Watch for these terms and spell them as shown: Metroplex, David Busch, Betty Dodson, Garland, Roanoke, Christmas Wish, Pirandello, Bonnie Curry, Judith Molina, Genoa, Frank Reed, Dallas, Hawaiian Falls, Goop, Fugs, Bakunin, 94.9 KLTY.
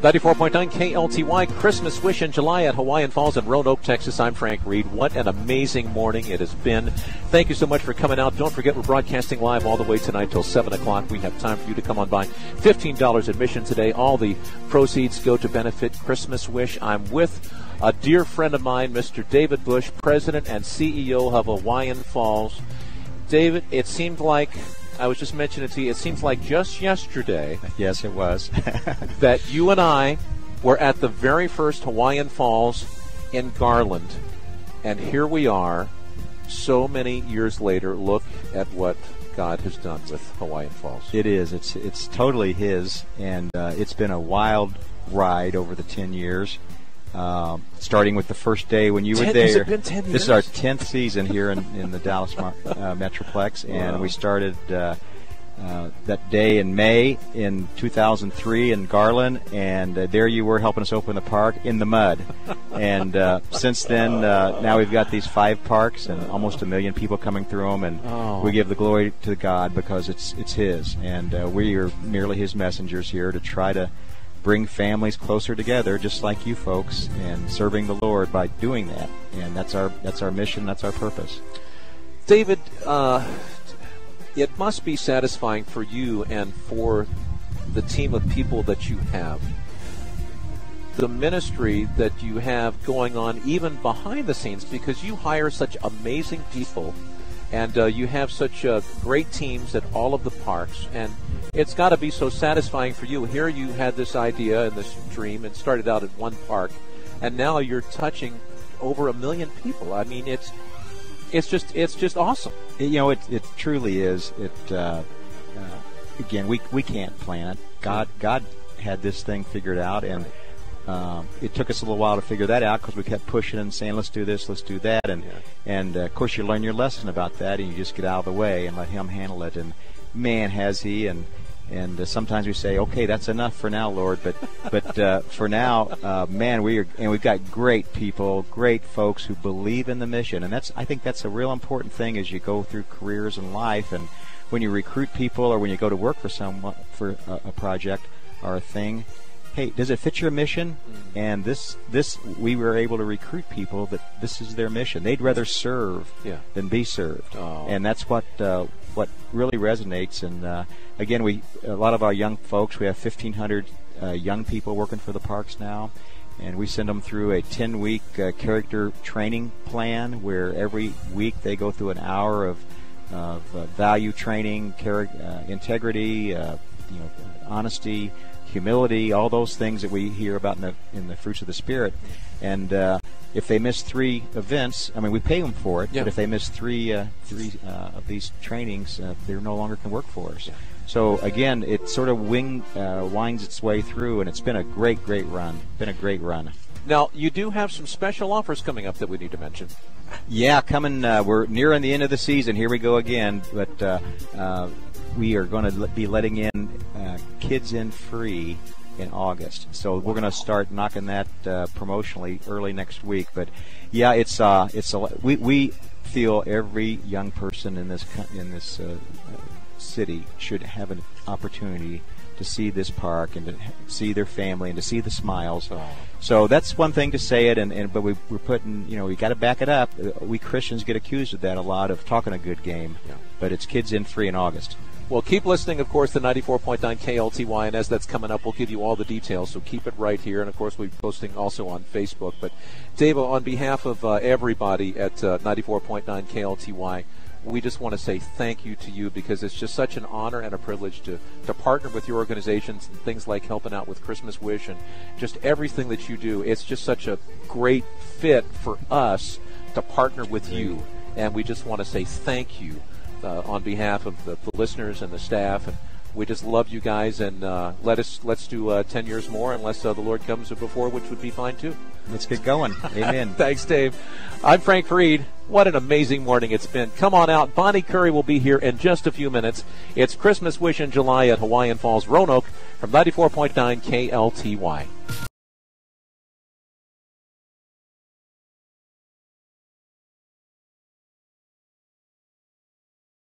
94.9 KLTY, Christmas Wish in July at Hawaiian Falls in Roanoke, Texas. I'm Frank Reed. What an amazing morning it has been. Thank you so much for coming out. Don't forget, we're broadcasting live all the way tonight till 7 o'clock. We have time for you to come on by. $15 admission today. All the proceeds go to benefit Christmas Wish. I'm with a dear friend of mine, Mr. David Busch, President and CEO of Hawaiian Falls. David, it seemed like, I was just mentioning to you, it seems like just yesterday. Yes, it was. that you and I were at the very first Hawaiian Falls in Garland. And here we are, so many years later. Look at what God has done with Hawaiian Falls. It is. It's totally His. And it's been a wild ride over the 10 years. Starting with the first day when you were there. Has it been 10 years? This is our 10th season here in the Dallas Metroplex, and we started that day in May in 2003 in Garland, and there you were helping us open the park in the mud. And since then, now we've got these 5 parks and almost 1 million people coming through them, and we give the glory to God because it's His, and we are merely His messengers here to try to bring families closer together, just like you folks, and serving the Lord by doing that. And that's our mission, that's our purpose. David, it must be satisfying for you and for the team of people that you have, the ministry that you have going on even behind the scenes, because you hire such amazing people, and you have such great teams at all of the parks, and it's got to be so satisfying for you. Here you had this idea and this dream and started out at one park, and now you're touching over 1 million people. I mean, it's just awesome. You know, it truly is. It again, we can't plan it. God had this thing figured out, and it took us a little while to figure that out because we kept pushing and saying, let's do this, let's do that. And, of course, you learn your lesson about that, and you just get out of the way and let Him handle it. And, man, has He. And sometimes we say, okay, that's enough for now, Lord. But for now, man, we've got great people, great folks who believe in the mission. And I think that's a real important thing as you go through careers and life. And when you recruit people or when you go to work for someone, for a project or a thing, hey, does it fit your mission? And this we were able to recruit people that this is their mission. They'd rather serve than be served. And that's what really resonates. And again, a lot of our young folks, we have 1,500 young people working for the parks now, and we send them through a 10-week character training plan where every week they go through an hour of value training, integrity, honesty, humility, all those things that we hear about in the fruits of the Spirit. And if they miss 3 events, I mean, we pay them for it, but if they miss three of these trainings, they no longer can work for us. So, again, it sort of winds its way through, and it's been a great, great run. Now, you do have some special offers coming up that we need to mention. Yeah, coming, we're nearing the end of the season. Here we go again, but we are going to be letting in kids in free in August. So we're going to start knocking that promotionally early next week. But yeah, we feel every young person in this city should have an opportunity to see this park and to see their family and to see the smiles. So that's one thing to say it, but we're putting, we got to back it up. We Christians get accused of that a lot, of talking a good game, but it's kids in free in August. Well, keep listening, of course, to 94.9 KLTY, and as that's coming up, we'll give you all the details, so keep it right here. And, of course, we'll be posting also on Facebook. But, Dave, on behalf of everybody at 94.9 KLTY, we just want to say thank you to you, because it's just such an honor and a privilege to partner with your organizations and things like helping out with Christmas Wish and just everything that you do. It's just such a great fit for us to partner with you, and we just want to say thank you. On behalf of the listeners and the staff, and we just love you guys, and let's do 10 years more, unless the Lord comes before, which would be fine too. Let's get going. Amen. Thanks, Dave. I'm Frank Reed. What an amazing morning it's been. Come on out. Bonnie Curry will be here in just a few minutes. It's Christmas Wish in July at Hawaiian Falls, Roanoke, from 94.9 KLTY.